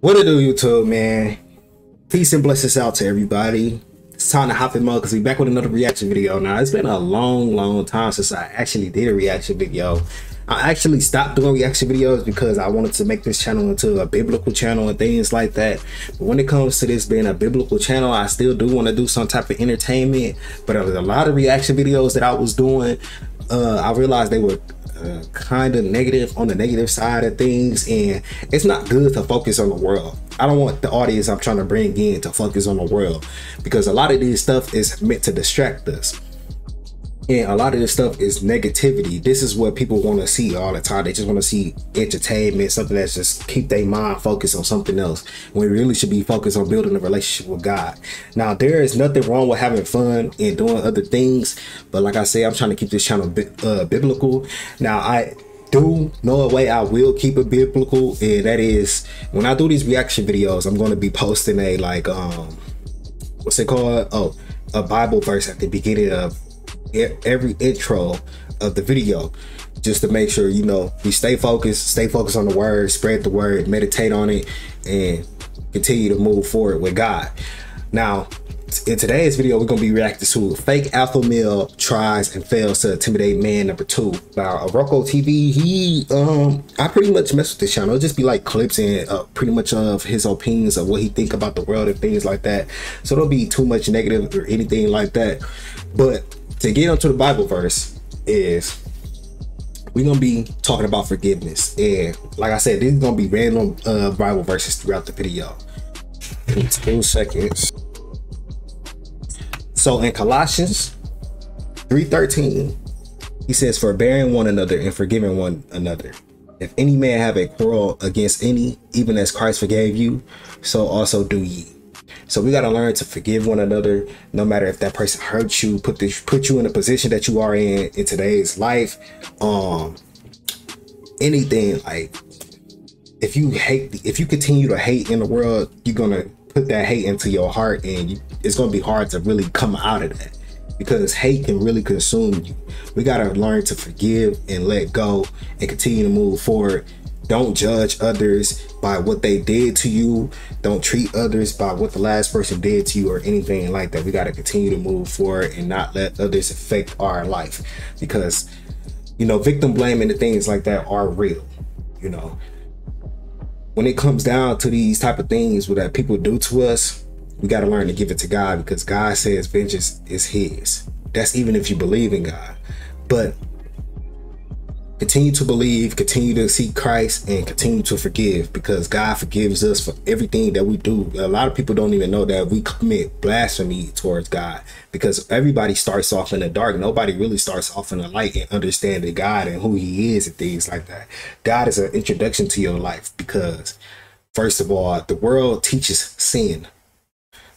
What it do, YouTube, man? Peace and blessings out to everybody. It's time to hop in mode because we back with another reaction video. Now, it's been a long time since I actually did a reaction video. I actually stopped doing reaction videos because I wanted to make this channel into a biblical channel and things like that. But when it comes to this being a biblical channel, I still do want to do some type of entertainment. But there was a lot of reaction videos that I was doing. I realized they were kind of negative, on the negative side of things, and it's not good to focus on the world. I don't want the audience I'm trying to bring in to focus on the world, because a lot of this stuff is meant to distract us, and a lot of this stuff is negativity. This is what people want to see all the time. They just want to see entertainment, something that's just keep their mind focused on something else, when we really should be focused on building a relationship with God. Now, there is nothing wrong with having fun and doing other things, but like I say, I'm trying to keep this channel biblical. Now, I do know a way I will keep it biblical, and that is when I do these reaction videos, I'm going to be posting a, like, what's it called? Oh, a Bible verse at the beginning of every intro of the video, just to make sure, you know, we stay focused on the word, spread the word, meditate on it, and continue to move forward with God. Now, in today's video, we're gonna be reacting to Fake Alpha Male Tries and Fails to Intimidate Man #2 by arakotv. He I pretty much mess with this channel. It'll just be like clips and pretty much of his opinions of what he think about the world and things like that, so don't be too much negative or anything like that. But to get onto the Bible verse, is we're gonna be talking about forgiveness, and like I said, this is gonna be random Bible verses throughout the video. In 2 seconds. So in Colossians 3:13, he says, "Forbearing one another and forgiving one another. If any man have a quarrel against any, even as Christ forgave you, so also do ye." So we got to learn to forgive one another, no matter if that person hurt you, put you in a position that you are in today's life. Anything, like, if you hate, if you continue to hate in the world, you're going to put that hate into your heart, and it's going to be hard to really come out of that, because hate can really consume you. We got to learn to forgive and let go and continue to move forward. Don't judge others by what they did to you. Don't treat others by what the last person did to you or anything like that. We got to continue to move forward and not let others affect our life, because, you know, victim blaming and things like that are real. You know, when it comes down to these type of things that people do to us, we got to learn to give it to God, because God says vengeance is his. That's even if you believe in God. But continue to believe, continue to seek Christ, and continue to forgive, because God forgives us for everything that we do. A lot of people don't even know that we commit blasphemy towards God, because everybody starts off in the dark. Nobody really starts off in the light and understanding God and who he is and things like that. God is an introduction to your life, because first of all, the world teaches sin.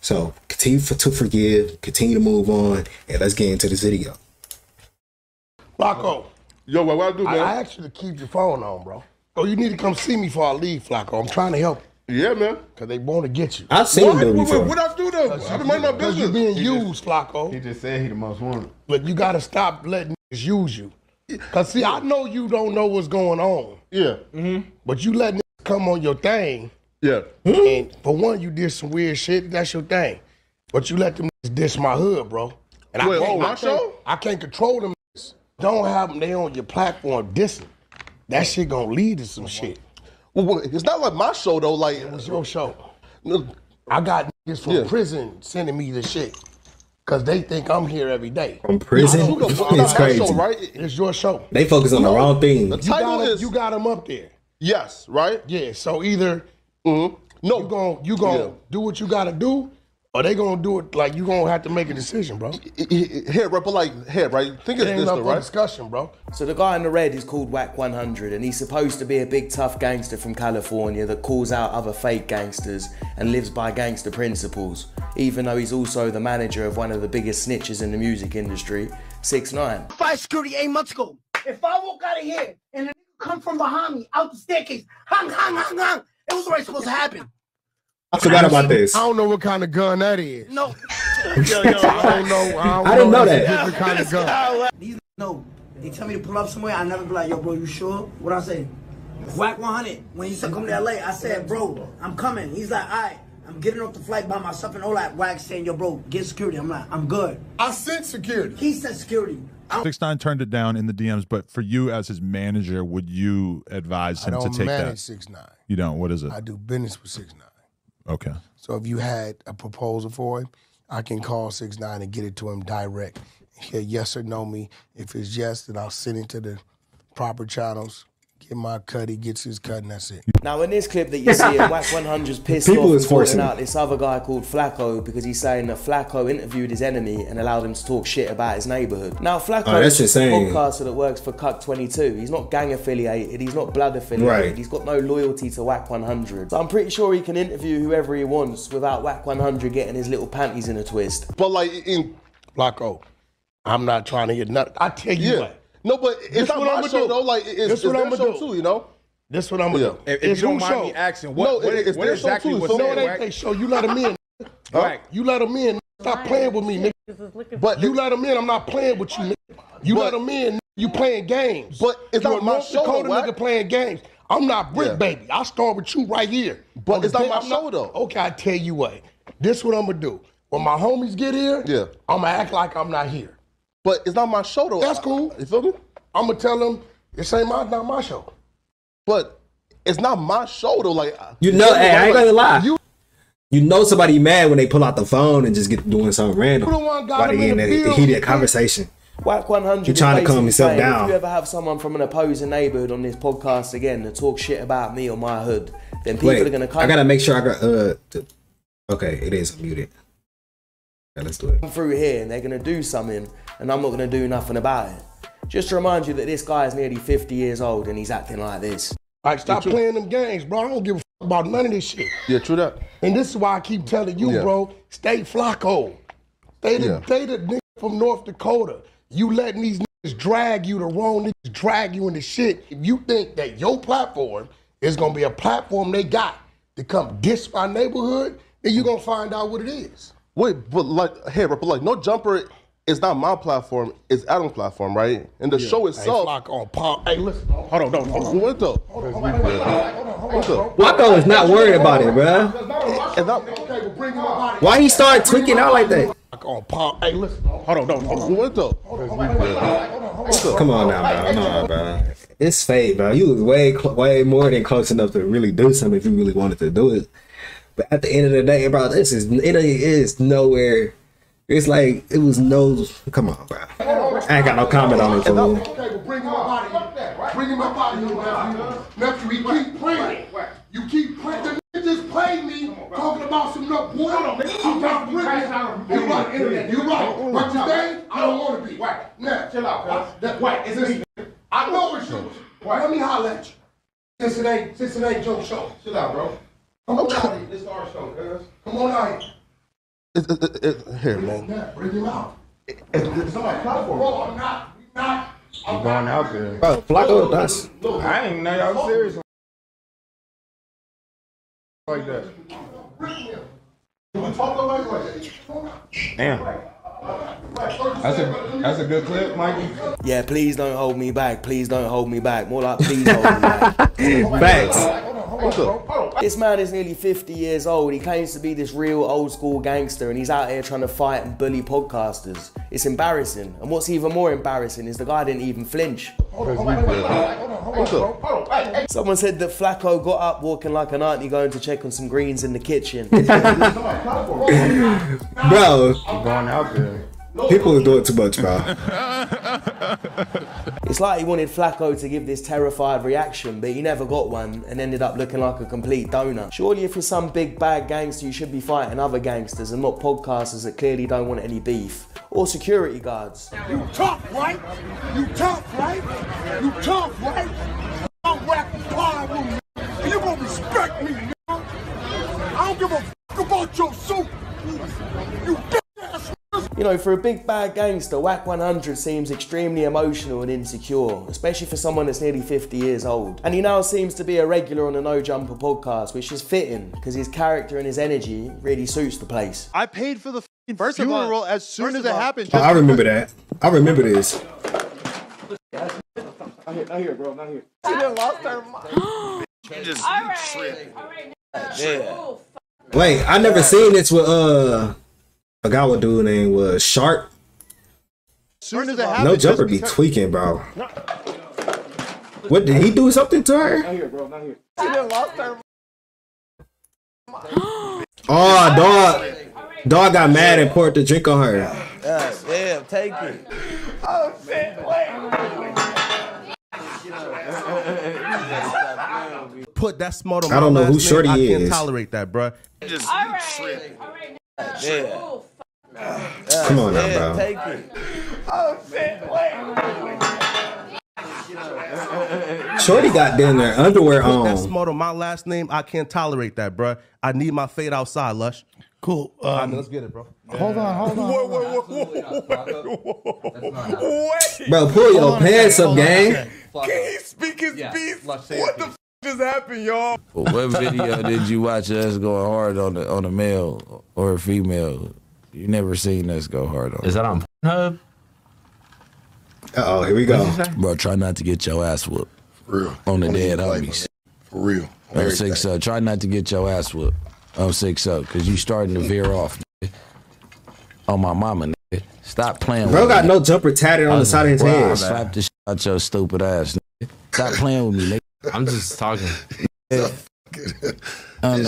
So continue to forgive, continue to move on, and let's get into this video. Flacco. Yo, what I do, man? I asked you to keep your phone on, bro. Oh, you need to come see me before I leave, Flacco. I'm trying to help you. Yeah, man. Because they want to get you. I've seen them before. What I do, though? I don't mind my business. You're being used, Flacco. He just said he the most wanted. But you got to stop letting niggas use you. Because, see, I know you don't know what's going on. Yeah. Mm-hmm. But you let niggas come on your thing. Yeah. And for one, you did some weird shit. That's your thing. But you let them niggas dish my hood, bro. And wait, I can't control them. Don't have them, they on your platform dissing. That shit gonna lead to some shit. Well, it's not like my show, though. Like, it was your show. Look, I got niggas from prison sending me the shit, because they think I'm here every day. From prison? It's crazy. Show, right? It's your show. They focus on the wrong thing. The title is... You got them up there. Yes, right? Yeah, so either you gonna do what you gotta do, or they gonna do it, like, you gonna have to make a decision, bro. Here, bro, but like, here, right? Think it's this, though, right? Discussion, bro. So the guy in the red is called Wack100, and he's supposed to be a big, tough gangster from California that calls out other fake gangsters and lives by gangster principles, even though he's also the manager of one of the biggest snitches in the music industry, 6ix9ine. Fire security 8 months ago. If I walk out of here and a nigga come from behind me, out the staircase, hang, it was already supposed to happen. I forgot about this. I don't know what kind of gun that is. No. I don't know that. What kind of gun. These know. They tell me to pull up somewhere. I never be like, yo, bro, you sure? What I say? Wack100, when he said come to LA, I said, bro, I'm coming. He's like, all right, I'm getting off the flight by myself and all that. Wack saying, yo, bro, get security. I'm like, I'm good. I sent security. He said security. 6ix9ine turned it down in the DMs, but for you as his manager, would you advise him to take that? I don't manage 6ix9ine. You don't? What is it? I do business with 6ix9ine. Okay. So if you had a proposal for him, I can call 6ix9ine and get it to him direct. He'll yes or no me. If it's yes, then I'll send it to the proper channels. Get my cut, he gets his cut, and that's it. Now, in this clip that you see, Wack100's pissed off calling out this other guy called Flacco because he's saying that Flacco interviewed his enemy and allowed him to talk shit about his neighborhood. Now, Flacco is a podcaster that works for Cuck22. He's not gang affiliated, he's not blood affiliated, he's got no loyalty to Wack100. So I'm pretty sure he can interview whoever he wants without Wack100 getting his little panties in a twist. But, like, in Flacco, I'm not trying to get nothing. I tell you what. No, but it's not what I'm gonna do. Though. Like, it's what I'm gonna do too. You know, this is what I'm gonna do. If you don't mind me asking, what exactly was said? No, it ain't they show. You let him in. Right. You let him in. Stop playing with me, nigga. But you let him in. I'm not playing with you, nigga. You let him in. You playing games. But it's not my show. Dakota nigga playing games. I'm not brick baby. I start with you right here. But it's not my show though. Okay, I tell you what. This is what I'm gonna do. When my homies get here, I'm gonna act like I'm not here. But it's not my show, though. That's cool. You feel me? I'm going to tell them, this ain't not my show. But it's not my show, though. Like, you know, hey, I ain't going to lie. You know somebody mad when they pull out the phone and just get doing something random. By the end of the heated conversation. Wack100 is trying to calm himself down. If you ever have someone from an opposing neighborhood on this podcast again to talk shit about me or my hood, then people are going to come. I got to make sure I got, okay, it is muted. Yeah, let's do it. Come through here and they're going to do something and I'm not going to do nothing about it. Just to remind you that this guy is nearly 50 years old and he's acting like this. All right, stop playing them games, bro. I don't give a f about none of this shit. Yeah, true that. And this is why I keep telling you, bro, stay Flacco. Stay the nigga from North Dakota. You letting these niggas drag you, the wrong niggas drag you into shit. If you think that your platform is going to be a platform they got to come diss my neighborhood, then you're going to find out what it is. Wait, but like, hey, but like, No Jumper is not my platform, it's Adam's platform, right? And the show itself. Hey, listen, hold on. What the? Flacco is not worried about it, bro. Why he started tweaking out like that? Hey, listen, hold on. What the? Come on now, bro. It's fake, bro. You was way more than close enough to really do something if you really wanted to do it. But at the end of the day, bro, it is nowhere. It's like it was no. Come on, bro. I ain't got no comment on it for you. Okay, well, bring him up out. Bring him up out of here, nephew. He keep playing. You keep playing. The just played me talking about some nut boy. You're right. But today I don't want to be. Now, chill out. That white is me. I know it's you. Let me holler at you. Since it ain't your show, chill out, bro. Come on out here. This is our show, cuz. Come on out here. Here, man. Bring him out. It's on my platform. Bro, I'm not. I'm going out there. Bro, Flacco, that's. I ain't know y'all serious. Like that. Damn. That's a good clip, Mikey. Yeah, please don't hold me back. Please don't hold me back. More like, please hold me back. Facts. This man is nearly 50 years old. He claims to be this real old school gangster and he's out here trying to fight and bully podcasters. It's embarrassing. And what's even more embarrassing is the guy didn't even flinch. Someone said that Flacco got up walking like an auntie going to check on some greens in the kitchen. Bro, I'm going out there. People are doing too much, bro. It's like he wanted Flacco to give this terrified reaction, but he never got one and ended up looking like a complete donut. Surely if you're some big bad gangster, you should be fighting other gangsters and not podcasters that clearly don't want any beef. Or security guards. You tough, right? You tough, right? You tough, right? I'm whacking pie with you. And you gonna respect me, nigga. I don't give a f*** about your suit. You You know, for a big bad gangster, Wack100 seems extremely emotional and insecure, especially for someone that's nearly 50 years old. And he now seems to be a regular on the No Jumper podcast, which is fitting, because his character and his energy really suits the place. I paid for the first funeral as soon as it happened. I remember that. I remember this. Not here, bro. Not here. She done lost her mind. Just tripping. All right. Yeah. Wait, I never seen this with a guy with dude named was Shark. Soon as it happens, No Jumper be tweaking, bro. No. What did he do something to her? Not here, bro. Not here. She done lost her mind. Oh, dog. Dog got mad and poured the drink on her. Damn, take it. Oh shit, wait. Put that smart on my last name. I don't know who Shorty is. I can't tolerate that, bruh. All right. Yeah. Come on now, bro. Take it. Oh shit, wait. Shorty got down there underwear on. Put that smart on my last name. I can't tolerate that, bruh. I need my fade outside, Lush. Cool. I mean, let's get it, bro. Yeah. Hold on. Wait. Bro, pull your pants up, gang. Can he speak his piece? What the f just happened, y'all? What video did you watch us going hard on a male or a female? You never seen us go hard on. Is that on Hub? Here we go. Bro, try not to get your ass whooped. For real. On the dead homies. For real. I'm 6ix9ine. Try not to get your ass whooped. I'm 6ix9ine, cause you starting to veer off. Oh my mama, nigga. Stop playing with me. Bro got No Jumper tatted on the side of his head. Slap this shit out your stupid ass, nigga. Stop playing with me, nigga. I'm just talking. This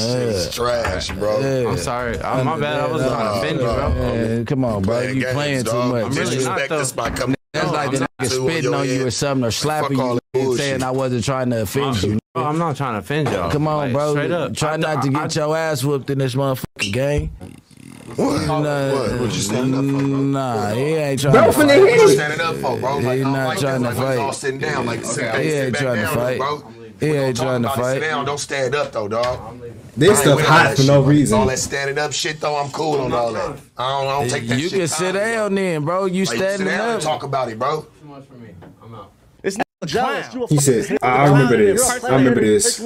shit's trash, bro. Yeah. I'm sorry. My bad. I was trying to offend you, bro. Yeah, come on, bro. You playing too much. I'm really not, though. That's like the nigga spitting on you or something or slapping you and saying I wasn't trying to offend you. Bro, I'm not trying to offend y'all. Come on, like, bro. Straight up. Try not to get your ass whooped in this motherfucking game. What? What you standing up for, bro? Nah, he ain't trying to fight. What you standing up for, bro? He not trying to fight. All sitting down, like sitting back down. He ain't trying to fight. He ain't trying to fight. Don't stand up, though, dog. This stuff hot for no reason. All that standing up shit, though, I'm cool on all that. I don't take that shit. You can sit down then, bro. You standing up. Talk about it, bro. Too much for me. I'm out. He says, I remember this. I remember this.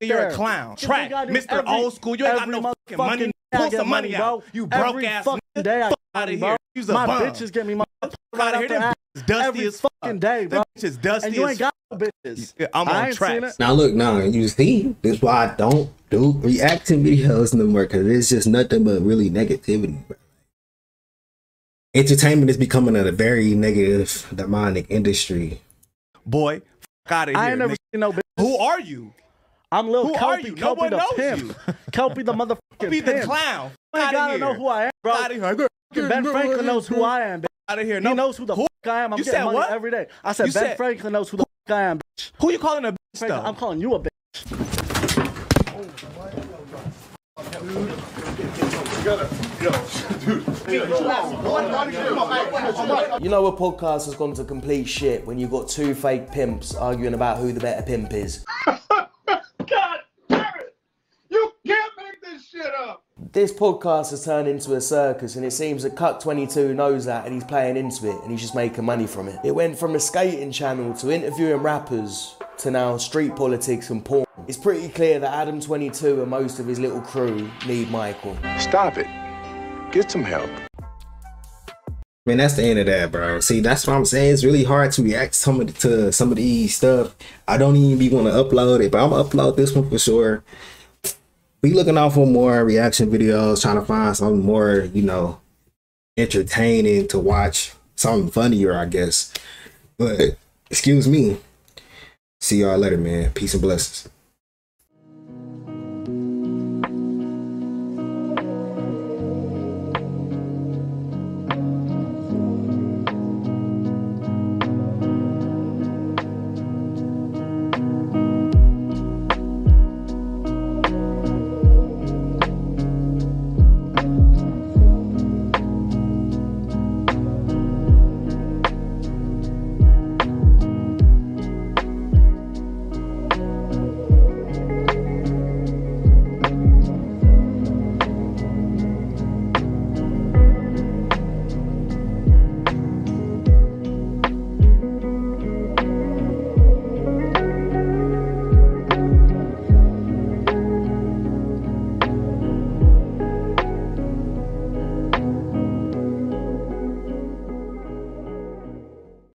You're a clown. Track. Mr. Old School. You ain't got no fucking money. Pull some money out. You broke ass nigga. Fuck out of here. You's a bum. My bitches get me my fuck out of here. Them bitches dusty as fucking day, bro. Them bitches dusty as fuck. And you ain't got no bitches. I'm on track. Now look, now you see, this is why I don't do reacting videos no more, because it's just nothing but really negativity, bro. Entertainment is becoming a very negative, demonic industry. Boy, fuck out of here. I ain't never seen no bitch. Who are you? I'm Lil Kelpie. No one knows you. Kelpie the motherfucking Kelpie the clown. I gotta know who I am, bro. Out of here. Ben Franklin knows who I am, bitch. Out of here. He knows who the fuck I am. I'm getting money every day. I said Ben Franklin knows who the fuck I am, bitch. Who you calling a bitch, though? I'm calling you a bitch. You know a podcast has gone to complete shit when you got two fake pimps arguing about who the better pimp is. God damn it! You can't make this shit up! This podcast has turned into a circus, and it seems that Cut22 knows that, and he's playing into it, and he's just making money from it. It went from a skating channel to interviewing rappers to now street politics and porn. It's pretty clear that Adam22 and most of his little crew need Michael. Stop it. Get some help. Man, that's the end of that, bro. See, that's what I'm saying. It's really hard to react to some of these stuff. I don't even be want to upload it, but I'm gonna upload this one for sure. Be looking out for more reaction videos, trying to find something more, you know, entertaining to watch, something funnier, I guess. But excuse me. See y'all later, man. Peace and blessings.